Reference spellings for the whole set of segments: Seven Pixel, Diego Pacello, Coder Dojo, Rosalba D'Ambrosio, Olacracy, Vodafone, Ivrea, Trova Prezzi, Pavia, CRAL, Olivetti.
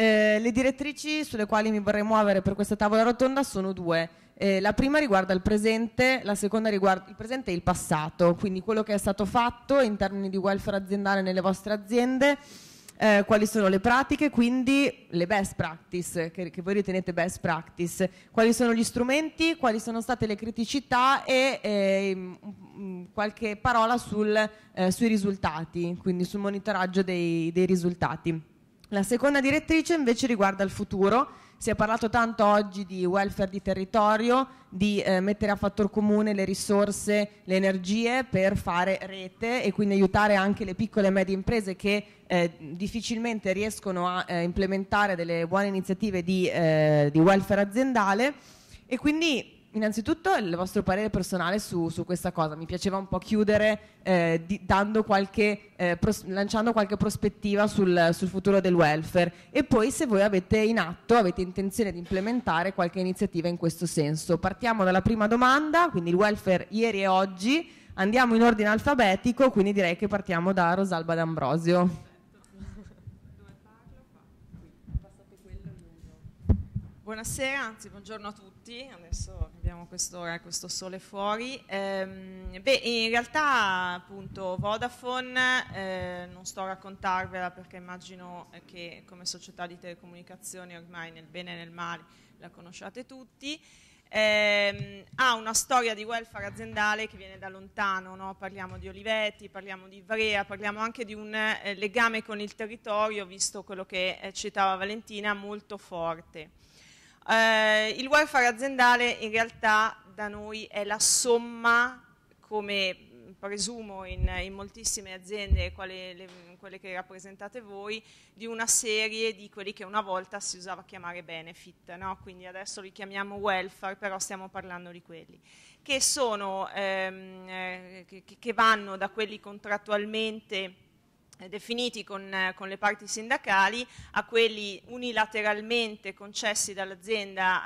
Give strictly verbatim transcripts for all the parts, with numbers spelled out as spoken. Eh, le direttrici sulle quali mi vorrei muovere per questa tavola rotonda sono due. Eh, la prima riguarda il presente, la seconda riguarda il presente e il passato, quindi quello che è stato fatto in termini di welfare aziendale nelle vostre aziende, eh, quali sono le pratiche, quindi le best practice, che, che voi ritenete best practice, quali sono gli strumenti, quali sono state le criticità e eh, mh, qualche parola sul, eh, sui risultati, quindi sul monitoraggio dei, dei risultati. La seconda direttrice invece riguarda il futuro. Si è parlato tanto oggi di welfare di territorio, di eh, mettere a fattor comune le risorse, le energie per fare rete e quindi aiutare anche le piccole e medie imprese che eh, difficilmente riescono a eh, implementare delle buone iniziative di, eh, di welfare aziendale. E quindi innanzitutto il vostro parere personale su, su questa cosa. Mi piaceva un po' chiudere eh, di, dando qualche, eh, pros, lanciando qualche prospettiva sul, sul futuro del welfare e poi se voi avete in atto, avete intenzione di implementare qualche iniziativa in questo senso. Partiamo dalla prima domanda, quindi il welfare ieri e oggi, andiamo in ordine alfabetico, quindi direi che partiamo da Rosalba D'Ambrosio. Buonasera, anzi buongiorno a tutti, adesso abbiamo questo, eh, questo sole fuori. Ehm, beh, in realtà appunto Vodafone, eh, non sto a raccontarvela perché immagino che come società di telecomunicazioni ormai nel bene e nel male la conosciate tutti, ehm, ha una storia di welfare aziendale che viene da lontano, no? Parliamo di Olivetti, parliamo di Ivrea, parliamo anche di un eh, legame con il territorio, visto quello che eh, citava Valentina, molto forte. Uh, il welfare aziendale in realtà da noi è la somma, come presumo in, in moltissime aziende, quale, le, quelle che rappresentate voi, di una serie di quelli che una volta si usava chiamare benefit, no? Quindi adesso li chiamiamo welfare, però stiamo parlando di quelli che, sono, ehm, che, che vanno da quelli contrattualmente definiti con, con le parti sindacali a quelli unilateralmente concessi dall'azienda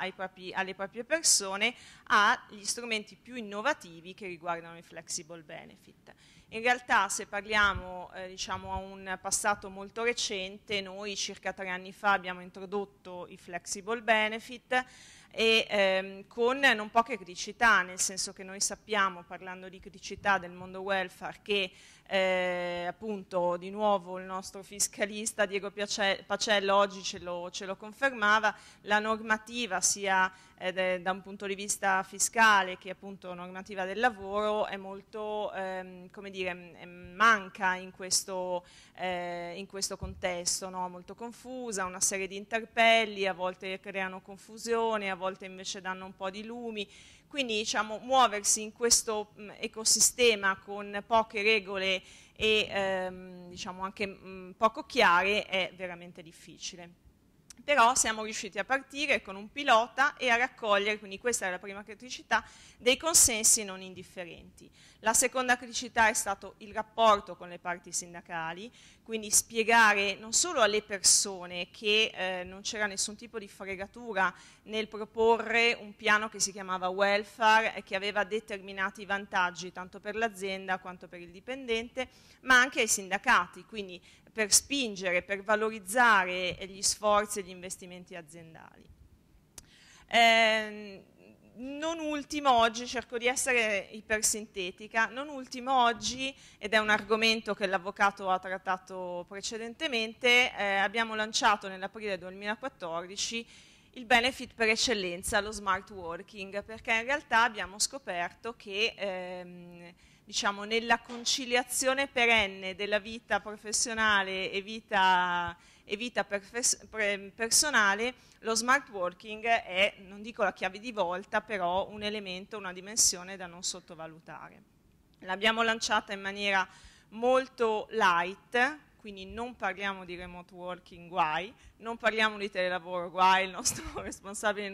alle proprie persone, agli strumenti più innovativi che riguardano i flexible benefit. In realtà se parliamo eh, diciamo a un passato molto recente, noi circa tre anni fa abbiamo introdotto i flexible benefit e ehm, con non poche criticità, nel senso che noi sappiamo, parlando di criticità del mondo welfare, che eh, appunto di nuovo il nostro fiscalista Diego Pacello oggi ce lo, ce lo confermava, la normativa sia eh, da un punto di vista fiscale che appunto normativa del lavoro è molto, ehm, come dire, manca in questo, eh, in questo contesto, no? Molto confusa, una serie di interpelli, a volte creano confusione, a volte invece danno un po' di lumi, quindi diciamo muoversi in questo mh, ecosistema con poche regole e ehm, diciamo anche mh, poco chiare è veramente difficile. Però siamo riusciti a partire con un pilota e a raccogliere, quindi questa è la prima criticità, dei consensi non indifferenti. La seconda criticità è stato il rapporto con le parti sindacali, quindi spiegare non solo alle persone che eh, non c'era nessun tipo di fregatura nel proporre un piano che si chiamava welfare e che aveva determinati vantaggi tanto per l'azienda quanto per il dipendente, ma anche ai sindacati, quindi per spingere, per valorizzare gli sforzi e gli investimenti aziendali. Eh, non ultimo oggi, cerco di essere ipersintetica, non ultimo oggi, ed è un argomento che l'avvocato ha trattato precedentemente, eh, abbiamo lanciato nell'aprile duemilaquattordici il benefit per eccellenza, lo smart working, perché in realtà abbiamo scoperto che ehm, diciamo nella conciliazione perenne della vita professionale e vita, e vita personale, lo smart working è, non dico la chiave di volta, però un elemento, una dimensione da non sottovalutare. L'abbiamo lanciata in maniera molto light, quindi non parliamo di remote working guai, non parliamo di telelavoro guai, il nostro responsabile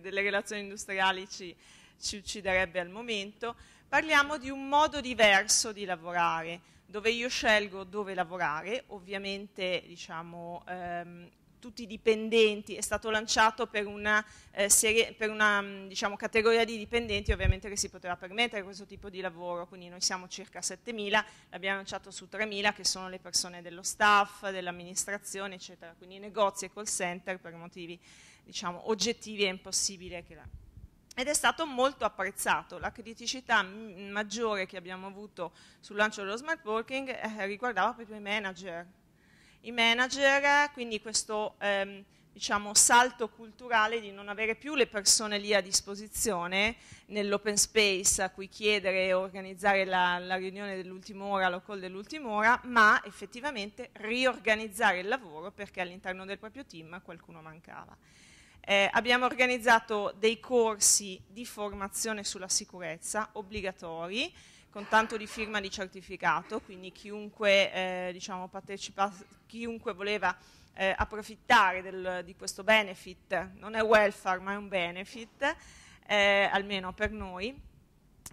delle relazioni industriali ci, ci ucciderebbe al momento. Parliamo di un modo diverso di lavorare, dove io scelgo dove lavorare, ovviamente diciamo, ehm, tutti i dipendenti, è stato lanciato per una, eh, serie, per una diciamo, categoria di dipendenti ovviamente che si poteva permettere questo tipo di lavoro, quindi noi siamo circa settemila, l'abbiamo lanciato su tremila che sono le persone dello staff, dell'amministrazione eccetera, quindi negozi e call center per motivi diciamo, oggettivi è impossibile che la... Ed è stato molto apprezzato. La criticità maggiore che abbiamo avuto sul lancio dello smart working eh, riguardava proprio i manager. I manager, quindi questo ehm, diciamo, salto culturale di non avere più le persone lì a disposizione nell'open space a cui chiedere e organizzare la, la riunione dell'ultima ora, la call dell'ultima ora, ma effettivamente riorganizzare il lavoro perché all'interno del proprio team qualcuno mancava. Eh, abbiamo organizzato dei corsi di formazione sulla sicurezza obbligatori con tanto di firma di certificato, quindi chiunque, eh, diciamo, partecipasse, chiunque voleva eh, approfittare del, di questo benefit, non è welfare ma è un benefit, eh, almeno per noi,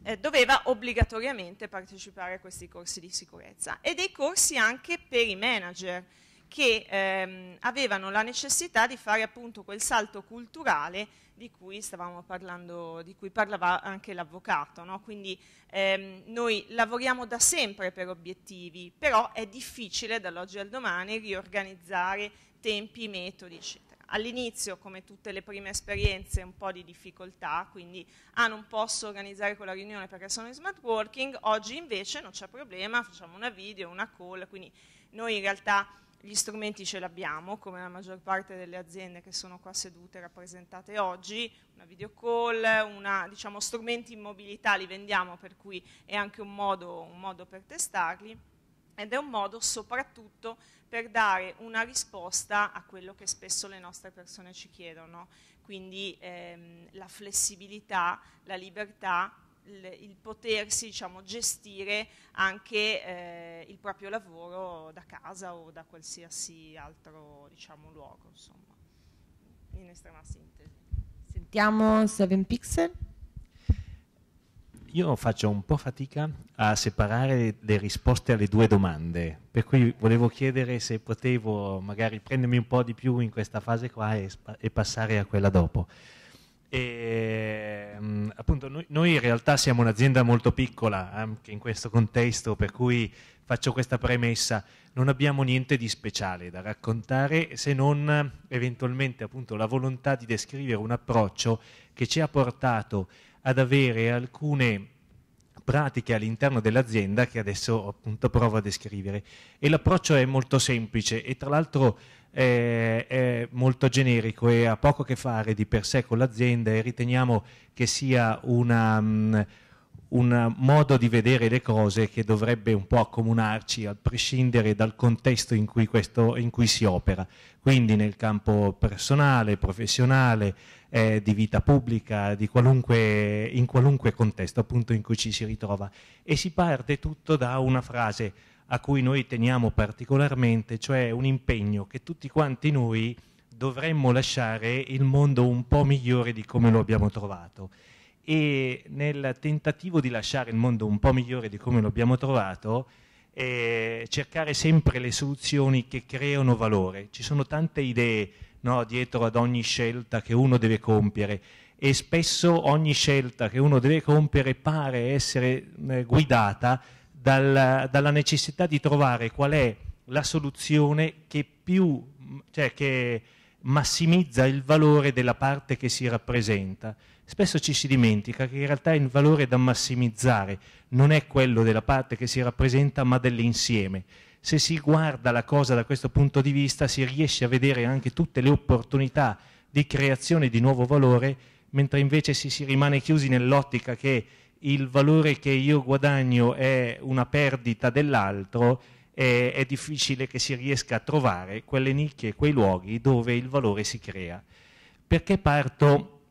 eh, doveva obbligatoriamente partecipare a questi corsi di sicurezza e dei corsi anche per i manager, che ehm, avevano la necessità di fare appunto quel salto culturale di cui stavamo parlando, di cui parlava anche l'avvocato, no? Quindi ehm, noi lavoriamo da sempre per obiettivi, però è difficile dall'oggi al domani riorganizzare tempi, metodi, eccetera. All'inizio, come tutte le prime esperienze, un po' di difficoltà, quindi ah, non posso organizzare quella riunione perché sono in smart working, oggi invece non c'è problema, facciamo una video, una call, quindi noi in realtà gli strumenti ce l'abbiamo, come la maggior parte delle aziende che sono qua sedute rappresentate oggi, una video call, una, diciamo, strumenti in mobilità li vendiamo, per cui è anche un modo, un modo per testarli ed è un modo soprattutto per dare una risposta a quello che spesso le nostre persone ci chiedono, quindi ehm, la flessibilità, la libertà, il potersi diciamo, gestire anche eh, il proprio lavoro da casa o da qualsiasi altro diciamo, luogo, insomma. In estrema sintesi. Sentiamo Seven Pixel. Io faccio un po' fatica a separare le risposte alle due domande, per cui volevo chiedere se potevo magari prendermi un po' di più in questa fase qua e, e passare a quella dopo. E, appunto, noi, noi in realtà siamo un'azienda molto piccola anche in questo contesto, per cui faccio questa premessa: non abbiamo niente di speciale da raccontare se non eventualmente appunto la volontà di descrivere un approccio che ci ha portato ad avere alcune pratiche all'interno dell'azienda che adesso appunto provo a descrivere, e l'approccio è molto semplice e tra l'altro è molto generico e ha poco a che fare di per sé con l'azienda, e riteniamo che sia un modo di vedere le cose che dovrebbe un po' accomunarci a prescindere dal contesto in cui, questo, in cui si opera, quindi nel campo personale, professionale, eh, di vita pubblica, di qualunque, in qualunque contesto appunto in cui ci si ritrova. E si parte tutto da una frase a cui noi teniamo particolarmente, cioè un impegno che tutti quanti noi dovremmo lasciare il mondo un po' migliore di come lo abbiamo trovato. E nel tentativo di lasciare il mondo un po' migliore di come lo abbiamo trovato, eh, cercare sempre le soluzioni che creano valore. Ci sono tante idee, no, dietro ad ogni scelta che uno deve compiere, e spesso ogni scelta che uno deve compiere pare essere eh, guidata Dalla, dalla necessità di trovare qual è la soluzione che più, cioè che massimizza il valore della parte che si rappresenta. Spesso ci si dimentica che in realtà il valore da massimizzare non è quello della parte che si rappresenta, ma dell'insieme. Se si guarda la cosa da questo punto di vista, si riesce a vedere anche tutte le opportunità di creazione di nuovo valore, mentre invece si, si rimane chiusi nell'ottica che il valore che io guadagno è una perdita dell'altro, è, è difficile che si riesca a trovare quelle nicchie, quei luoghi dove il valore si crea. Perché parto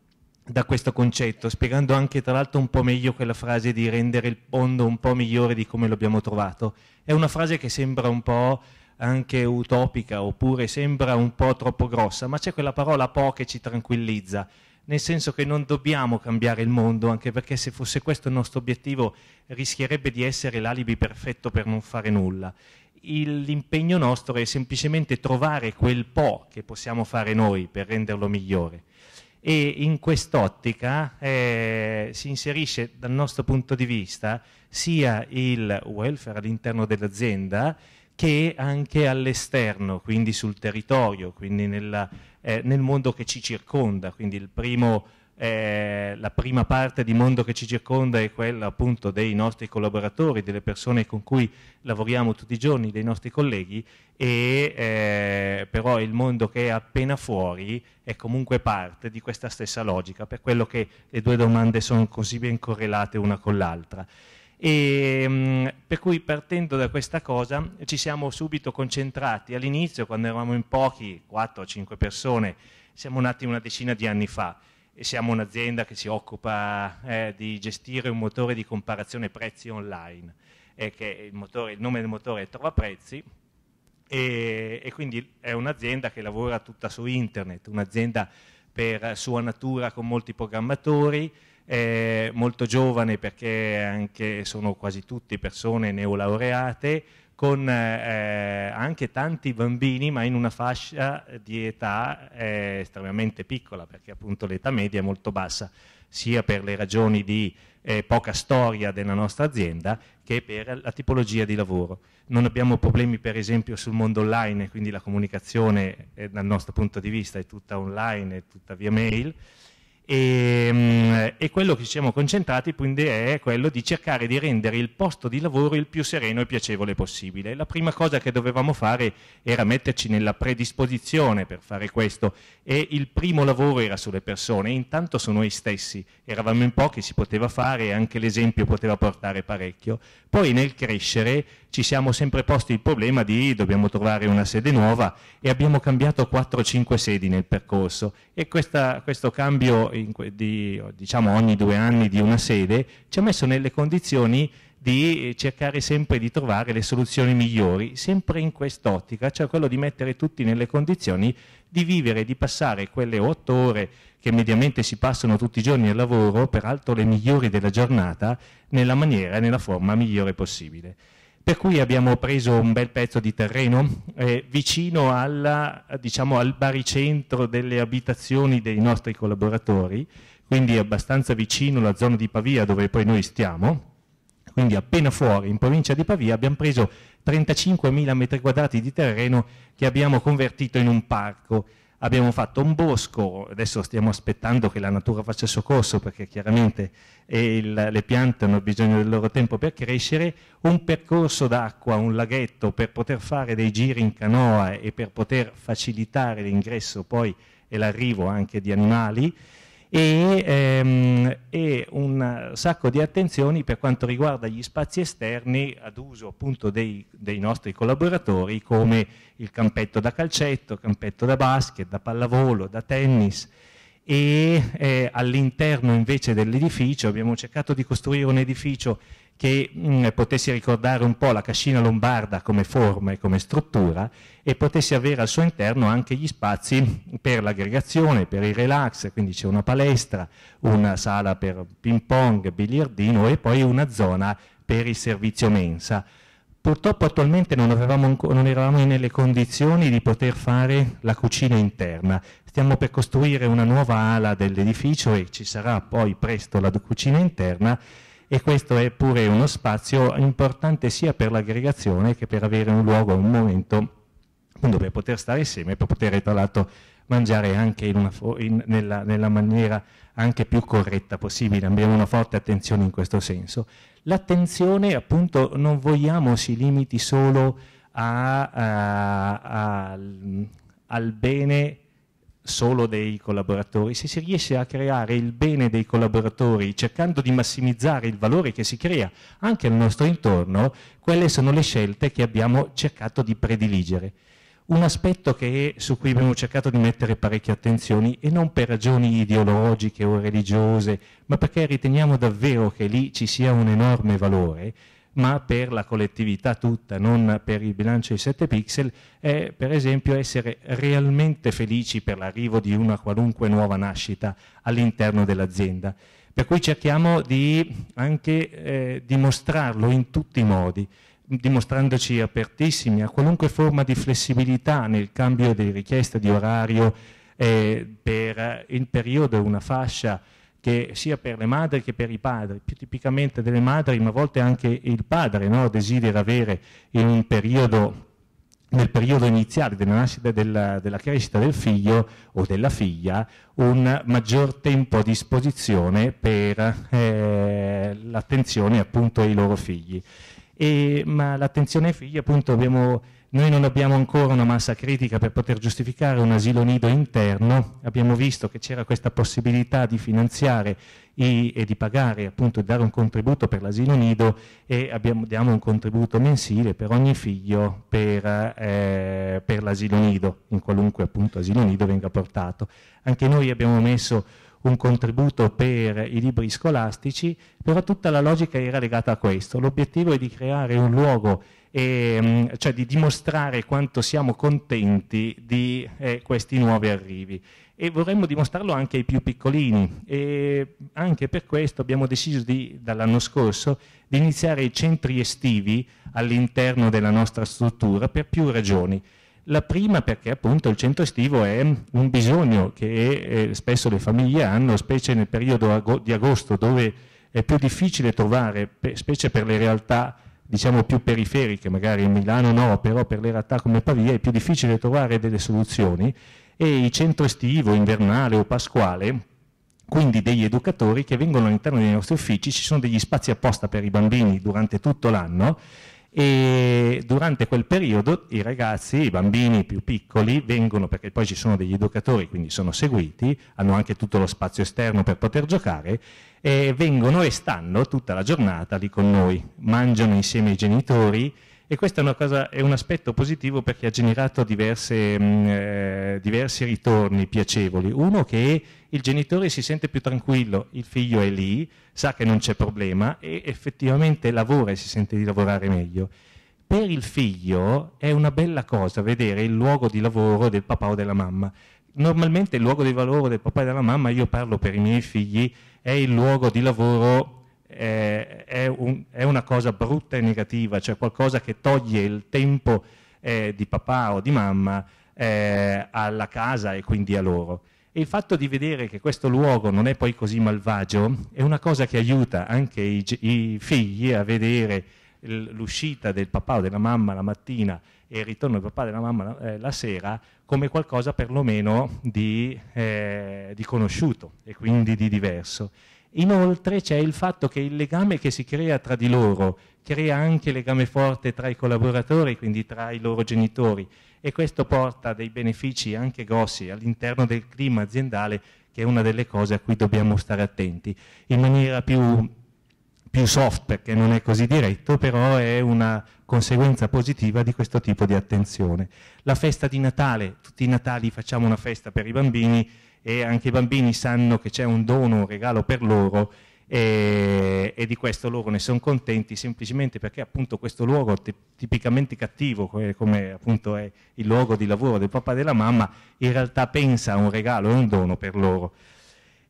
da questo concetto, spiegando anche tra l'altro un po' meglio quella frase di rendere il mondo un po' migliore di come l'abbiamo trovato? È una frase che sembra un po' anche utopica, oppure sembra un po' troppo grossa, ma c'è quella parola po' che ci tranquillizza, nel senso che non dobbiamo cambiare il mondo, anche perché se fosse questo il nostro obiettivo rischierebbe di essere l'alibi perfetto per non fare nulla. l'impegno nostro è semplicemente trovare quel po' che possiamo fare noi per renderlo migliore. E in quest'ottica eh, si inserisce dal nostro punto di vista sia il welfare all'interno dell'azienda che anche all'esterno, quindi sul territorio, quindi nella, eh, nel mondo che ci circonda. Quindi il primo, eh, la prima parte di mondo che ci circonda è quella appunto dei nostri collaboratori, delle persone con cui lavoriamo tutti i giorni, dei nostri colleghi, e eh, però il mondo che è appena fuori è comunque parte di questa stessa logica, per quello che le due domande sono così ben correlate una con l'altra. E, mh, per cui, partendo da questa cosa, ci siamo subito concentrati all'inizio, quando eravamo in pochi, quattro o cinque persone, siamo nati una decina di anni fa, e siamo un'azienda che si occupa eh, di gestire un motore di comparazione prezzi online, eh, che il, motore, il nome del motore è Trova Prezzi. E, e quindi è un'azienda che lavora tutta su internet, un'azienda per sua natura con molti programmatori, eh, molto giovane, perché anche sono quasi tutti persone neolaureate, con eh, anche tanti bambini, ma in una fascia di età eh, estremamente piccola, perché appunto l'età media è molto bassa, sia per le ragioni di eh, poca storia della nostra azienda che per la tipologia di lavoro. Non abbiamo problemi per esempio sul mondo online, quindi la comunicazione eh, dal nostro punto di vista è tutta online, è tutta via mail, e, mh, e quello che ci siamo concentrati quindi è quello di cercare di rendere il posto di lavoro il più sereno e piacevole possibile. La prima cosa che dovevamo fare era metterci nella predisposizione per fare questo, e il primo lavoro era sulle persone, intanto su noi stessi, eravamo in pochi, si poteva fare e anche l'esempio poteva portare parecchio. Poi nel crescere ci siamo sempre posti il problema di dobbiamo trovare una sede nuova, e abbiamo cambiato quattro o cinque sedi nel percorso, e questa, questo cambio in, di, diciamo ogni due anni di una sede ci ha messo nelle condizioni di cercare sempre di trovare le soluzioni migliori, sempre in quest'ottica, cioè quello di mettere tutti nelle condizioni di vivere, di passare quelle otto ore che mediamente si passano tutti i giorni al lavoro, peraltro le migliori della giornata, nella maniera e nella forma migliore possibile. Per cui abbiamo preso un bel pezzo di terreno eh, vicino alla, diciamo, al baricentro delle abitazioni dei nostri collaboratori, quindi abbastanza vicino alla zona di Pavia dove poi noi stiamo, quindi appena fuori in provincia di Pavia abbiamo preso trentacinquemila metri quadrati di terreno che abbiamo convertito in un parco. Abbiamo fatto un bosco, adesso stiamo aspettando che la natura faccia il suo corso, perché chiaramente il, le piante hanno bisogno del loro tempo per crescere, un percorso d'acqua, un laghetto per poter fare dei giri in canoa e per poter facilitare l'ingresso poi e l'arrivo anche di animali, e, ehm, e un sacco di attenzioni per quanto riguarda gli spazi esterni ad uso appunto dei, dei nostri collaboratori, come il campetto da calcetto, campetto da basket, da pallavolo, da tennis. E eh, all'interno invece dell'edificio abbiamo cercato di costruire un edificio che mh, potesse ricordare un po' la cascina lombarda come forma e come struttura, e potesse avere al suo interno anche gli spazi per l'aggregazione, per il relax, quindi c'è una palestra, una sala per ping pong, biliardino, e poi una zona per il servizio mensa. Purtroppo attualmente non, avevamo, non eravamo nelle condizioni di poter fare la cucina interna. Stiamo per costruire una nuova ala dell'edificio e ci sarà poi presto la cucina interna, e questo è pure uno spazio importante sia per l'aggregazione che per avere un luogo, un momento appunto per poter stare insieme, per poter tra l'altro mangiare anche in una, in, nella, nella maniera anche più corretta possibile. Abbiamo una forte attenzione in questo senso. L'attenzione appunto non vogliamo si limiti solo a, a, a, al, al bene solo dei collaboratori. Se si riesce a creare il bene dei collaboratori cercando di massimizzare il valore che si crea anche al nostro intorno, quelle sono le scelte che abbiamo cercato di prediligere. Un aspetto che, su cui abbiamo cercato di mettere parecchie attenzioni, e non per ragioni ideologiche o religiose, ma perché riteniamo davvero che lì ci sia un enorme valore, ma per la collettività tutta, non per il bilancio di sette pixel, è per esempio essere realmente felici per l'arrivo di una qualunque nuova nascita all'interno dell'azienda. Per cui cerchiamo di anche eh, dimostrarlo in tutti i modi. dimostrandoci apertissimi a qualunque forma di flessibilità nel cambio di richieste di orario eh, per il periodo, una fascia che sia per le madri che per i padri, più tipicamente delle madri, ma a volte anche il padre, no, desidera avere in un periodo, nel periodo iniziale della nascita, della, della crescita del figlio o della figlia, un maggior tempo a disposizione per eh, l'attenzione appunto ai loro figli. E, ma l'attenzione ai figli appunto abbiamo, noi non abbiamo ancora una massa critica per poter giustificare un asilo nido interno. Abbiamo visto che c'era questa possibilità di finanziare i, e di pagare appunto, di dare un contributo per l'asilo nido, e abbiamo, diamo un contributo mensile per ogni figlio per, eh, per l'asilo nido, in qualunque appunto asilo nido venga portato. Anche noi abbiamo messo un contributo per i libri scolastici, però tutta la logica era legata a questo. L'obiettivo è di creare un luogo, e, cioè di dimostrare quanto siamo contenti di eh, questi nuovi arrivi, e vorremmo dimostrarlo anche ai più piccolini, e anche per questo abbiamo deciso di, dall'anno scorso di iniziare i centri estivi all'interno della nostra struttura per più ragioni. La prima perché appunto il centro estivo è un bisogno che eh, spesso le famiglie hanno, specie nel periodo ago di agosto, dove è più difficile trovare, pe specie per le realtà diciamo più periferiche, magari in Milano no, però per le realtà come Pavia è più difficile trovare delle soluzioni, e il centro estivo, invernale o pasquale, quindi degli educatori che vengono all'interno dei nostri uffici, ci sono degli spazi apposta per i bambini durante tutto l'anno, e durante quel periodo i ragazzi, i bambini più piccoli vengono, perché poi ci sono degli educatori, quindi sono seguiti, hanno anche tutto lo spazio esterno per poter giocare, e vengono e stanno tutta la giornata lì con noi, mangiano insieme ai genitori, e questo è una cosa, è un aspetto positivo perché ha generato diverse, mh, eh, diversi ritorni piacevoli. Uno, che il genitore si sente più tranquillo, il figlio è lì, sa che non c'è problema e effettivamente lavora e si sente di lavorare meglio. Per il figlio è una bella cosa vedere il luogo di lavoro del papà o della mamma. Normalmente il luogo di lavoro del papà e della mamma, io parlo per i miei figli, è il luogo di lavoro, eh, è, un, è una cosa brutta e negativa, cioè qualcosa che toglie il tempo eh, di papà o di mamma eh, alla casa e quindi a loro. E il fatto di vedere che questo luogo non è poi così malvagio è una cosa che aiuta anche i, i figli a vedere l'uscita del papà o della mamma la mattina e il ritorno del papà o della mamma eh, la sera come qualcosa perlomeno di, eh, di conosciuto e quindi di diverso. Inoltre c'è il fatto che il legame che si crea tra di loro crea anche legame forte tra i collaboratori, quindi tra i loro genitori, e questo porta dei benefici anche grossi all'interno del clima aziendale, che è una delle cose a cui dobbiamo stare attenti in maniera più, più soft, perché non è così diretto, però è una conseguenza positiva di questo tipo di attenzione. La festa di Natale, tutti i Natali facciamo una festa per i bambini, e anche i bambini sanno che c'è un dono, un regalo per loro, e, e di questo loro ne sono contenti, semplicemente perché appunto questo luogo tipicamente cattivo, come appunto è il luogo di lavoro del papà e della mamma, in realtà pensa a un regalo e un dono per loro.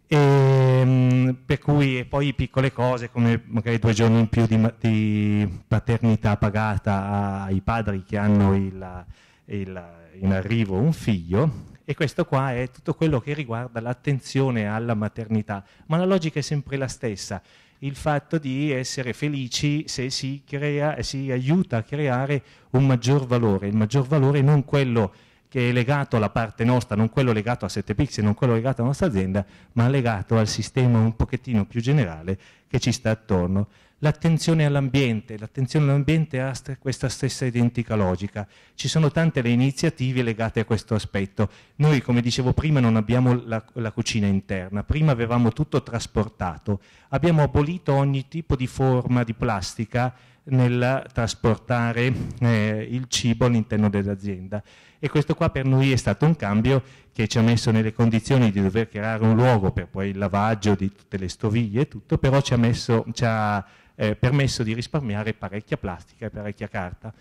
E, per cui, e poi piccole cose come magari due giorni in più di, di paternità pagata ai padri che hanno il, il, in arrivo un figlio. E questo qua è tutto quello che riguarda l'attenzione alla maternità, ma la logica è sempre la stessa, il fatto di essere felici se si, crea, si aiuta a creare un maggior valore, il maggior valore non quello che è legato alla parte nostra, non quello legato a sette pixel, non quello legato alla nostra azienda, ma legato al sistema un pochettino più generale che ci sta attorno. L'attenzione all'ambiente, l'attenzione all'ambiente ha questa stessa identica logica. Ci sono tante le iniziative legate a questo aspetto. Noi, come dicevo prima, non abbiamo la, la cucina interna, prima avevamo tutto trasportato, abbiamo abolito ogni tipo di forma di plastica nel trasportare eh, il cibo all'interno dell'azienda, e questo qua per noi è stato un cambio che ci ha messo nelle condizioni di dover creare un luogo per poi il lavaggio di tutte le stoviglie e tutto, però ci ha, messo, ci ha eh, permesso di risparmiare parecchia plastica e parecchia carta.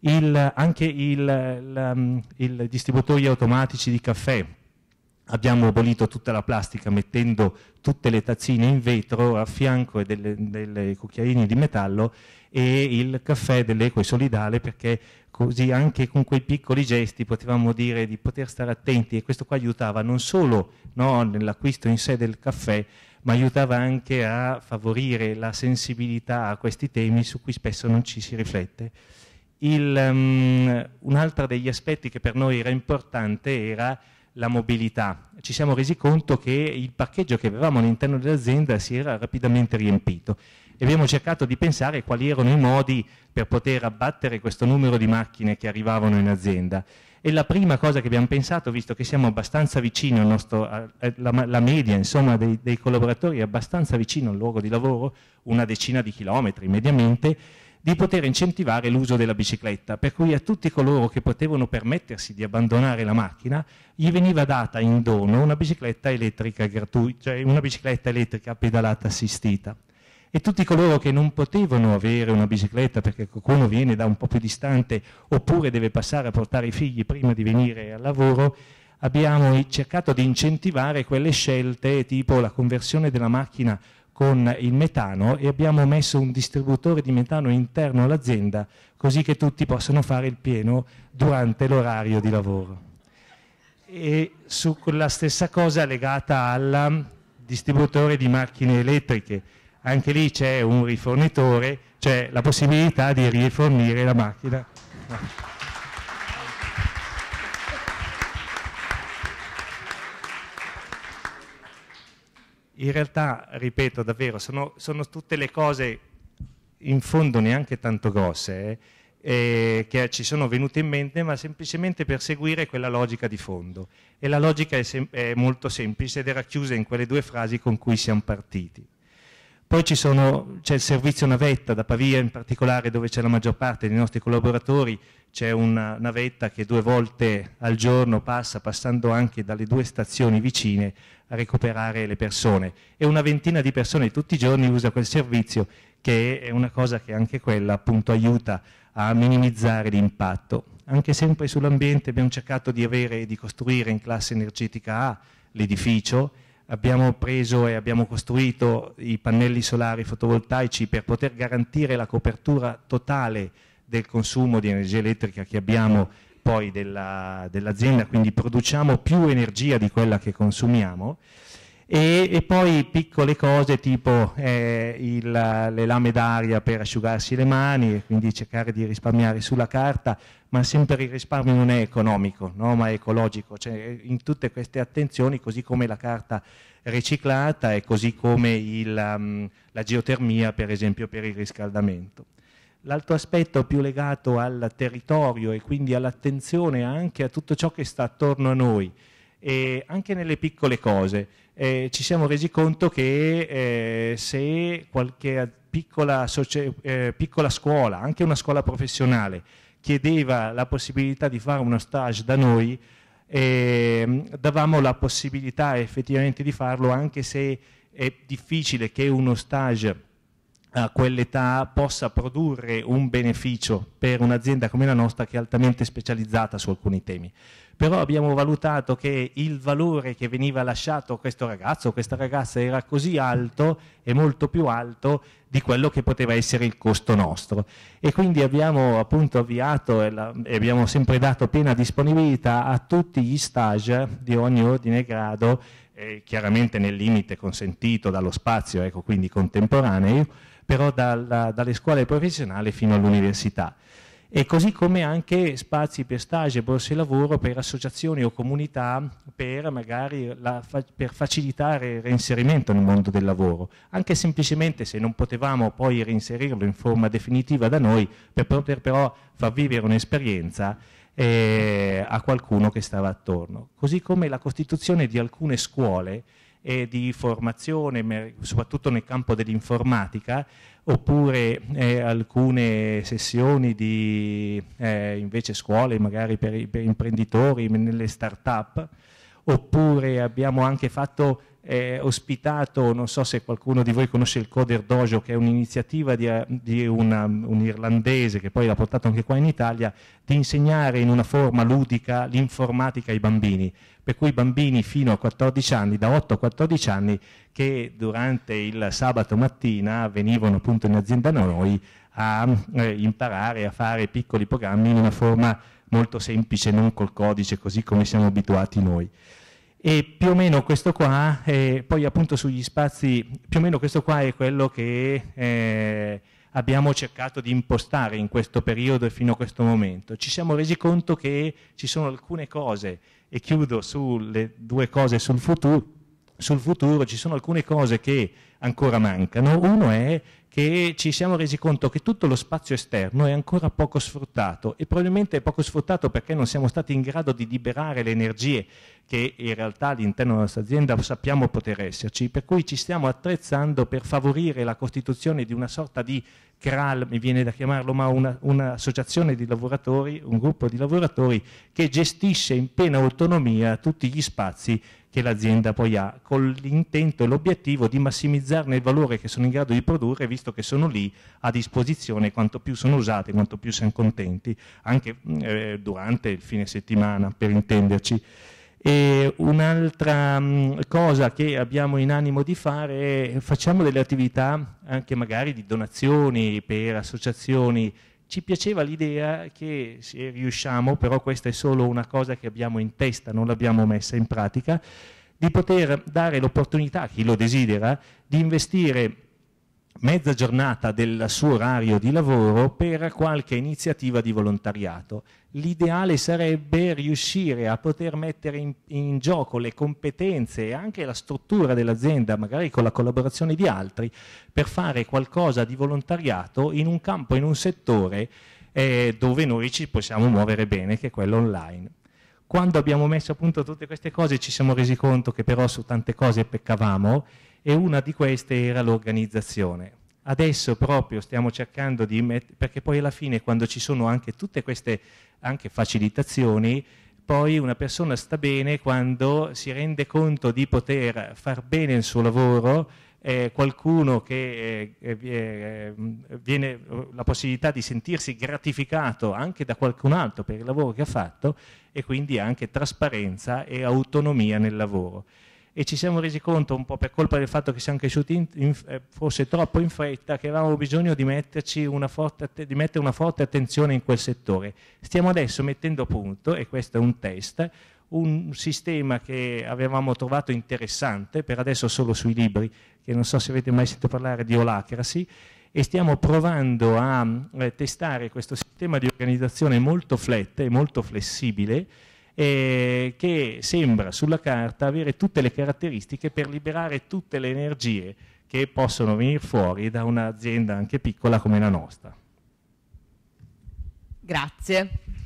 Il, anche il, il, il distributori automatici di caffè abbiamo abolito tutta la plastica mettendo tutte le tazzine in vetro a fianco delle, delle cucchiaini di metallo e il caffè dell'eco e solidale, perché così anche con quei piccoli gesti potevamo dire di poter stare attenti, e questo qua aiutava non solo, no, nell'acquisto in sé del caffè, ma aiutava anche a favorire la sensibilità a questi temi su cui spesso non ci si riflette. Il, um, un altro degli aspetti che per noi era importante era la mobilità. Ci siamo resi conto che il parcheggio che avevamo all'interno dell'azienda si era rapidamente riempito e abbiamo cercato di pensare quali erano i modi per poter abbattere questo numero di macchine che arrivavano in azienda. E la prima cosa che abbiamo pensato, visto che siamo abbastanza vicini al nostro, la, la media insomma, dei, dei collaboratori è abbastanza vicino al luogo di lavoro, una decina di chilometri mediamente, di poter incentivare l'uso della bicicletta, per cui a tutti coloro che potevano permettersi di abbandonare la macchina gli veniva data in dono una bicicletta elettrica gratuita, cioè una bicicletta elettrica pedalata assistita. E tutti coloro che non potevano avere una bicicletta perché qualcuno viene da un po' più distante oppure deve passare a portare i figli prima di venire al lavoro, abbiamo cercato di incentivare quelle scelte tipo la conversione della macchina con il metano, e abbiamo messo un distributore di metano interno all'azienda così che tutti possono fare il pieno durante l'orario di lavoro. E su la stessa cosa legata al distributore di macchine elettriche. Anche lì c'è un rifornitore, c'è la possibilità di rifornire la macchina. In realtà, ripeto davvero, sono, sono tutte le cose in fondo neanche tanto grosse eh, eh, che ci sono venute in mente, ma semplicemente per seguire quella logica di fondo. E la logica è, sem- è molto semplice ed è racchiusa in quelle due frasi con cui siamo partiti. Poi ci sono, c'è il servizio navetta, da Pavia in particolare, dove c'è la maggior parte dei nostri collaboratori, c'è una navetta che due volte al giorno passa, passando anche dalle due stazioni vicine, a recuperare le persone. E una ventina di persone tutti i giorni usa quel servizio, che è una cosa che anche quella appunto aiuta a minimizzare l'impatto. Anche sempre sull'ambiente abbiamo cercato di avere e di costruire in classe energetica A l'edificio. Abbiamo preso e abbiamo costruito i pannelli solari fotovoltaici per poter garantire la copertura totale del consumo di energia elettrica che abbiamo poi della, dell'azienda, quindi produciamo più energia di quella che consumiamo. E, e poi piccole cose tipo eh, il, le lame d'aria per asciugarsi le mani e quindi cercare di risparmiare sulla carta, ma sempre il risparmio non è economico, no? Ma è ecologico, cioè in tutte queste attenzioni, così come la carta riciclata e così come il, um, la geotermia per esempio per il riscaldamento. L'altro aspetto più legato al territorio e quindi all'attenzione anche a tutto ciò che sta attorno a noi, e anche nelle piccole cose. Eh, ci siamo resi conto che eh, se qualche piccola, eh, piccola scuola, anche una scuola professionale, chiedeva la possibilità di fare uno stage da noi, eh, davamo la possibilità effettivamente di farlo, anche se è difficile che uno stage a quell'età possa produrre un beneficio per un'azienda come la nostra, che è altamente specializzata su alcuni temi. Però abbiamo valutato che il valore che veniva lasciato a questo ragazzo o questa ragazza era così alto, e molto più alto di quello che poteva essere il costo nostro, e quindi abbiamo appunto avviato e, la, e abbiamo sempre dato piena disponibilità a tutti gli stage di ogni ordine e grado, eh, chiaramente nel limite consentito dallo spazio, ecco, quindi contemporanei, però dalla, dalle scuole professionali fino all'università. E così come anche spazi per stage e borse lavoro per associazioni o comunità, per magari la, per facilitare il reinserimento nel mondo del lavoro, anche semplicemente se non potevamo poi reinserirlo in forma definitiva da noi, per poter però far vivere un'esperienza eh, a qualcuno che stava attorno. Così come la costituzione di alcune scuole e di formazione, soprattutto nel campo dell'informatica, oppure eh, alcune sessioni di eh, invece scuole magari per, per imprenditori nelle start-up, oppure abbiamo anche fatto eh, ospitato, non so se qualcuno di voi conosce il Coder Dojo, che è un'iniziativa di, di una, un irlandese che poi l'ha portato anche qua in Italia, di insegnare in una forma ludica l'informatica ai bambini, per cui i bambini fino a quattordici anni, da otto a quattordici anni, che durante il sabato mattina venivano appunto in azienda da noi a eh, imparare a fare piccoli programmi in una forma molto semplice, non col codice così come siamo abituati noi. E più o meno questo qua, eh, poi appunto sugli spazi, più o meno questo qua è quello che eh, abbiamo cercato di impostare in questo periodo e fino a questo momento. Ci siamo resi conto che ci sono alcune cose, e chiudo sulle due cose sul futuro, sul futuro ci sono alcune cose che ancora mancano. Uno è che ci siamo resi conto che tutto lo spazio esterno è ancora poco sfruttato, e probabilmente è poco sfruttato perché non siamo stati in grado di liberare le energie che in realtà all'interno della nostra azienda sappiamo poter esserci, per cui ci stiamo attrezzando per favorire la costituzione di una sorta di CRAL, mi viene da chiamarlo, ma un'associazione di lavoratori, un gruppo di lavoratori che gestisce in piena autonomia tutti gli spazi che l'azienda poi ha, con l'intento e l'obiettivo di massimizzarne il valore che sono in grado di produrre, visto che sono lì a disposizione, quanto più sono usate, quanto più siamo contenti, anche eh, durante il fine settimana, per intenderci. Un'altra cosa che abbiamo in animo di fare è, facciamo delle attività anche magari di donazioni per associazioni. Ci piaceva l'idea che, se riusciamo, però questa è solo una cosa che abbiamo in testa, non l'abbiamo messa in pratica, di poter dare l'opportunità a chi lo desidera di investire mezza giornata del suo orario di lavoro per qualche iniziativa di volontariato. L'ideale sarebbe riuscire a poter mettere in, in gioco le competenze e anche la struttura dell'azienda, magari con la collaborazione di altri, per fare qualcosa di volontariato in un campo, in un settore eh, dove noi ci possiamo muovere bene, che è quello online. Quando abbiamo messo a punto tutte queste cose ci siamo resi conto che però su tante cose peccavamo, e una di queste era l'organizzazione. Adesso proprio stiamo cercando di mettere, perché poi alla fine, quando ci sono anche tutte queste anche facilitazioni, poi una persona sta bene quando si rende conto di poter far bene il suo lavoro, eh, qualcuno che eh, eh, viene la possibilità di sentirsi gratificato anche da qualcun altro per il lavoro che ha fatto, e quindi anche trasparenza e autonomia nel lavoro. E ci siamo resi conto, un po' per colpa del fatto che siamo cresciuti in, in, forse troppo in fretta, che avevamo bisogno di, metterci una forte, di mettere una forte attenzione in quel settore. Stiamo adesso mettendo a punto, e questo è un test, un sistema che avevamo trovato interessante, per adesso solo sui libri, che non so se avete mai sentito parlare di Olacracy, e stiamo provando a eh, testare questo sistema di organizzazione molto flat e molto flessibile, Eh, che sembra sulla carta avere tutte le caratteristiche per liberare tutte le energie che possono venire fuori da un'azienda anche piccola come la nostra. Grazie.